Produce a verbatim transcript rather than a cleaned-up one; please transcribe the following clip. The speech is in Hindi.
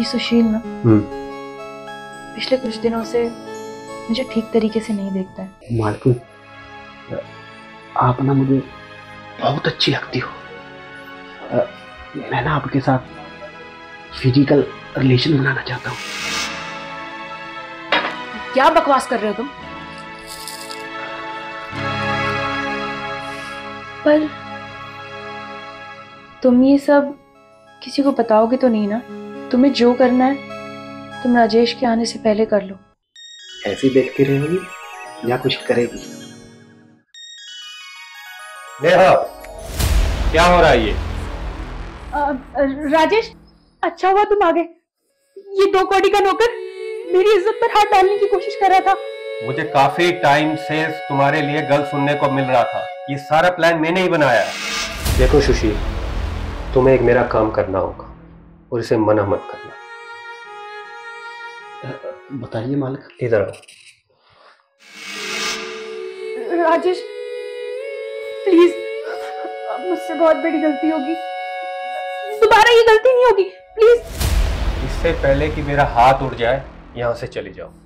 ये सुशील ना पिछले कुछ दिनों से मुझे ठीक तरीके से नहीं देखता है। मालती, आप ना मुझे बहुत अच्छी लगती हो। मैं ना आपके साथ फिजिकल रिलेशन बनाना चाहता हूँ। क्या बकवास कर रहे हो तुम? पर तुम ये सब किसी को बताओगे तो नहीं ना? तुम्हें जो करना है तुम राजेश के आने से पहले कर लो। ऐसे देखती रहोगी या कुछ करेगी? नेहा, क्या हो रहा है ये? आ, राजेश, अच्छा हुआ तुम आ गए। ये दो कौड़ी का नौकर मेरी इज्जत पर हाथ डालने की कोशिश कर रहा था। मुझे काफी टाइम से तुम्हारे लिए गलत सुनने को मिल रहा था। ये सारा प्लान मैंने ही बनाया। देखो सुशील, तुम्हें एक मेरा काम करना होगा और इसे मना मत करना। बताइए मालिक। इधर आओ। राजेश प्लीज, मुझसे बहुत बड़ी गलती होगी, दोबारा ये गलती नहीं होगी प्लीज। इससे पहले कि मेरा हाथ उड़ जाए यहाँ से चले जाओ।